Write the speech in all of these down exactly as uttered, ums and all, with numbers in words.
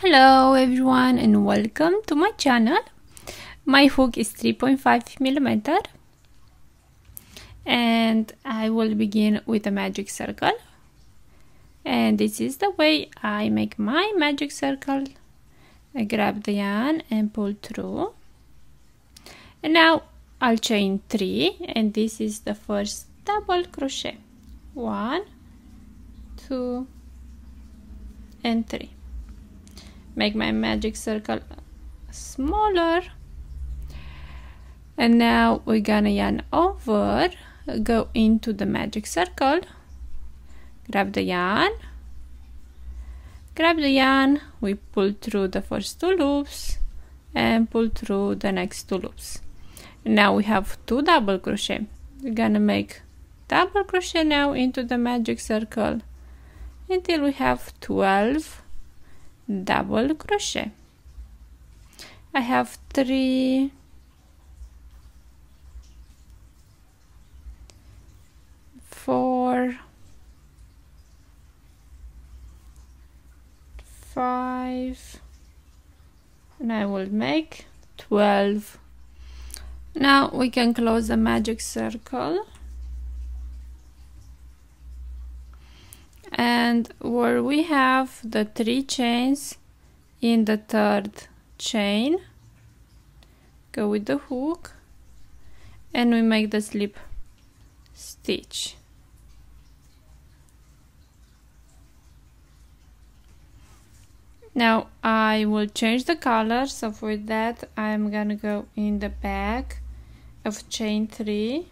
Hello everyone and welcome to my channel. My hook is three point five millimeter and I will begin with a magic circle, and this is the way I make my magic circle. I grab the yarn and pull through, and now I'll chain three, and this is the first double crochet, one, two and three. Make my magic circle smaller, and now we're gonna yarn over, go into the magic circle, grab the yarn grab the yarn we pull through the first two loops and pull through the next two loops. Now we have two double crochet. We're gonna make double crochet now into the magic circle until we have twelve double crochet. I have three four five and I will make twelve. Now we can close the magic circle and where we have the three chains, in the third chain go with the hook and we make the slip stitch. Now I will change the color, so for that I'm gonna go in the back of chain three,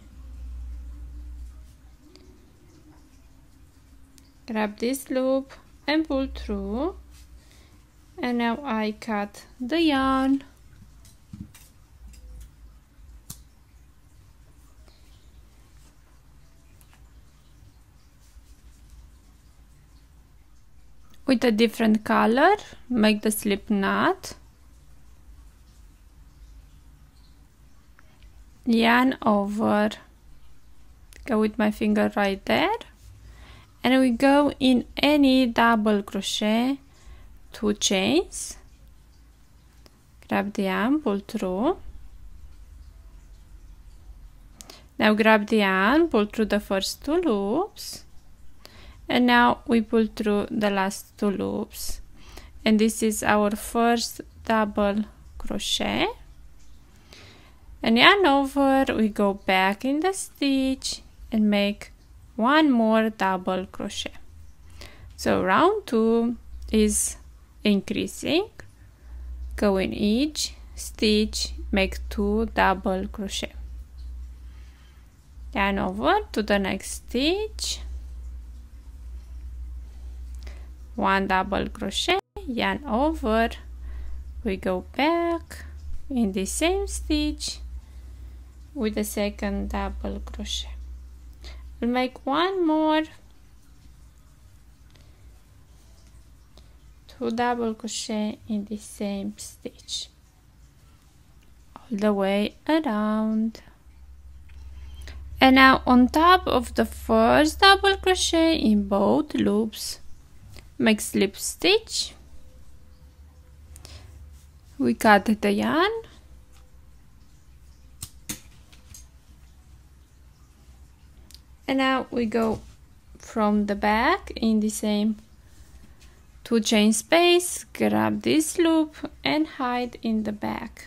grab this loop and pull through, and now I cut the yarn with a different color, make the slip knot, yarn over, go with my finger right there, and we go in any double crochet, two chains, grab the yarn, pull through. Now grab the yarn, pull through the first two loops, and now we pull through the last two loops, and this is our first double crochet, and yarn over, we go back in the stitch and make one more double crochet. So round two is increasing, go in each stitch, make two double crochet, yarn over to the next stitch, one double crochet, yarn over, we go back in the same stitch with the second double crochet. We'll make one more, two double crochet in the same stitch all the way around. And now on top of the first double crochet in both loops, make slip stitch, we cut the yarn, and now we go from the back in the same two chain space, grab this loop and hide in the back.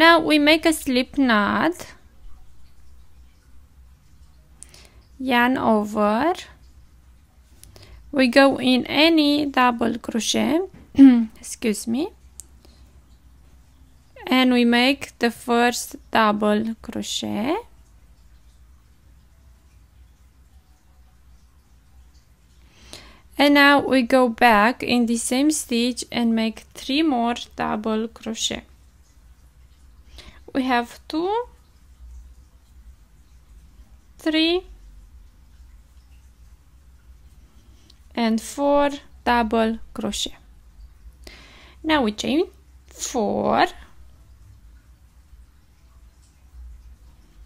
Now we make a slip knot, yarn over, we go in any double crochet excuse me, and we make the first double crochet, and now we go back in the same stitch and make three more double crochet. We have two, three, and four double crochet. Now we chain four,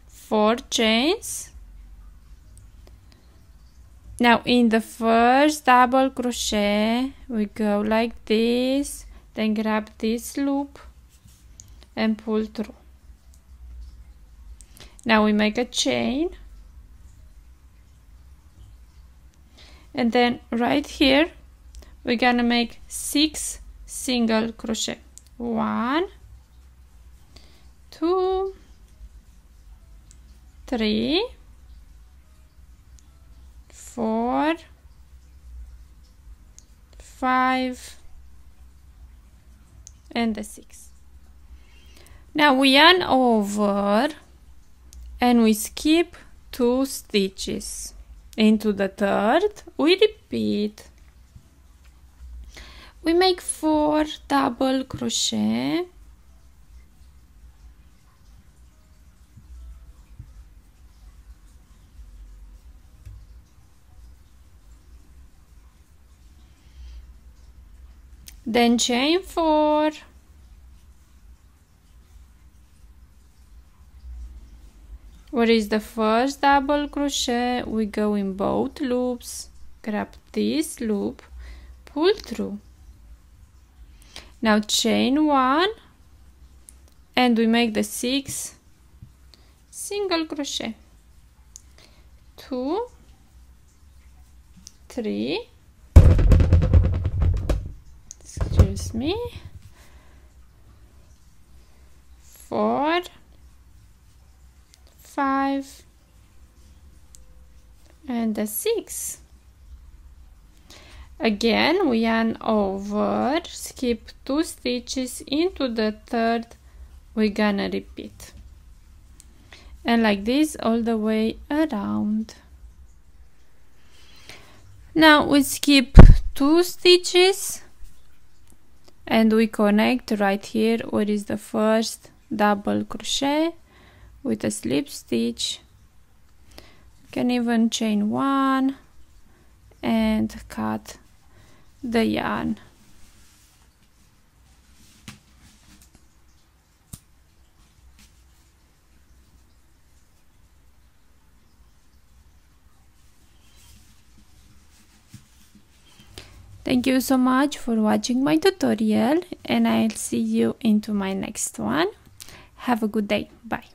four chains. Now in the first double crochet we go like this, then grab this loop and pull through. Now we make a chain, and then right here we're gonna make six single crochet. One, two, three, four, five, and the six. Now we yarn over and we skip two stitches. Into the third we repeat. We make four double crochet, then chain four, where is the first double crochet, we go in both loops, grab this loop, pull through. Now chain one, and we make the six single crochet. Two, three, excuse me, four, five, and the six. Again we yarn over, skip two stitches, into the third we're gonna repeat, and like this all the way around. Now we skip two stitches and we connect right here, where is the first double crochet, with a slip stitch. You can even chain one and cut the yarn. Thank you so much for watching my tutorial, and I'll see you into my next one. Have a good day. Bye.